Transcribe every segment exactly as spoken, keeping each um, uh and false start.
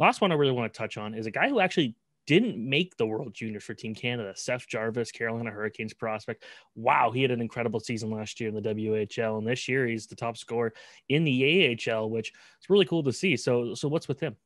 Last one I really want to touch on is a guy who actually didn't make the World Juniors for Team Canada, Seth Jarvis, Carolina Hurricanes prospect. Wow, he had an incredible season last year in the W H L, and this year he's the top scorer in the A H L, which is really cool to see. So, so what's with him?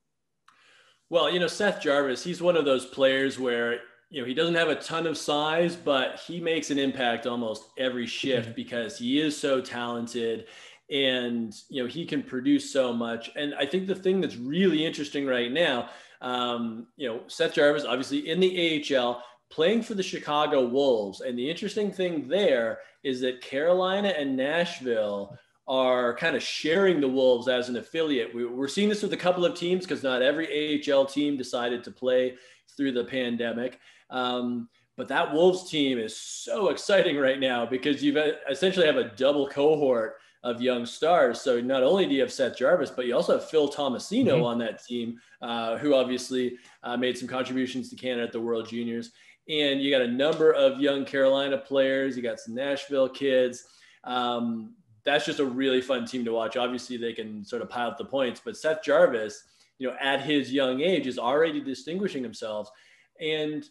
Well, you know, Seth Jarvis, he's one of those players where, you know, he doesn't have a ton of size, but he makes an impact almost every shift because he is so talented. And, you know, he can produce so much. And I think the thing that's really interesting right now, um, you know, Seth Jarvis, obviously in the A H L, playing for the Chicago Wolves. And the interesting thing there is that Carolina and Nashville are kind of sharing the Wolves as an affiliate. We, we're seeing this with a couple of teams because not every A H L team decided to play through the pandemic. Um, But that Wolves team is so exciting right now because you've essentially have a double cohort of young stars. So not only do you have Seth Jarvis, but you also have Phil Tomasino mm-hmm. on that team, uh, who obviously uh, made some contributions to Canada at the World Juniors. And you got a number of young Carolina players. You got some Nashville kids. Um, that's just a really fun team to watch. Obviously, they can sort of pile up the points. But Seth Jarvis, you know, at his young age is already distinguishing himself. And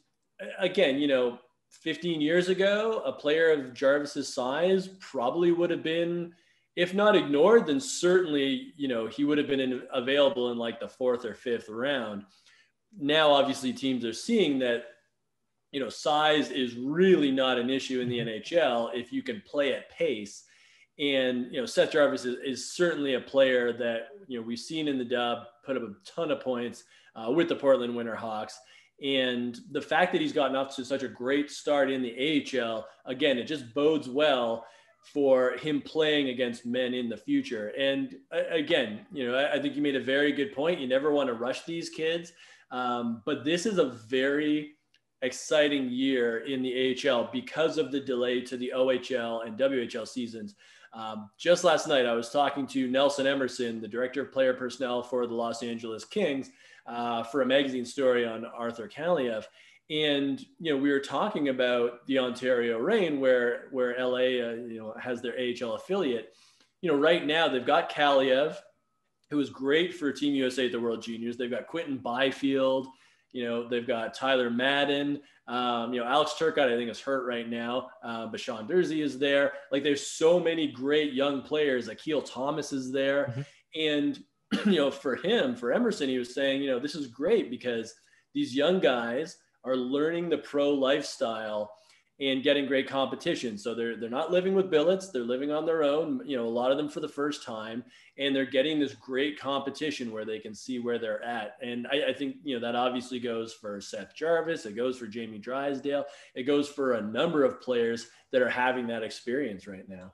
again, you know, fifteen years ago, a player of Jarvis's size probably would have been, if not ignored, then certainly, you know, he would have been in, available in like the fourth or fifth round. Now, obviously, teams are seeing that, you know, size is really not an issue in the N H L if you can play at pace. And, you know, Seth Jarvis is, is certainly a player that, you know, we've seen in the dub put up a ton of points uh, with the Portland Winterhawks. And the fact that he's gotten off to such a great start in the A H L, again, it just bodes well for him playing against men in the future. And again, you know, I think you made a very good point. You never want to rush these kids. Um, but this is a very exciting year in the A H L because of the delay to the O H L and W H L seasons. Um, just last night, I was talking to Nelson Emerson, the director of player personnel for the Los Angeles Kings, uh, for a magazine story on Arthur Kaliev. And, you know, we were talking about the Ontario Reign where, where L A, uh, you know, has their A H L affiliate. You know, right now they've got Kaliev, who was great for Team U S A at the World Juniors. They've got Quinton Byfield, you know, they've got Tyler Madden, um, you know, Alex Turcotte, I think is hurt right now, uh, but Sean Durzi is there. Like there's so many great young players. Akeel Thomas is there. Mm-hmm. And, you know, for him, for Emerson, he was saying, you know, this is great because these young guys are learning the pro lifestyle and getting great competition. So they're, they're not living with billets. They're living on their own, you know, a lot of them for the first time, and they're getting this great competition where they can see where they're at. And I, I think, you know, that obviously goes for Seth Jarvis. It goes for Jamie Drysdale. It goes for a number of players that are having that experience right now.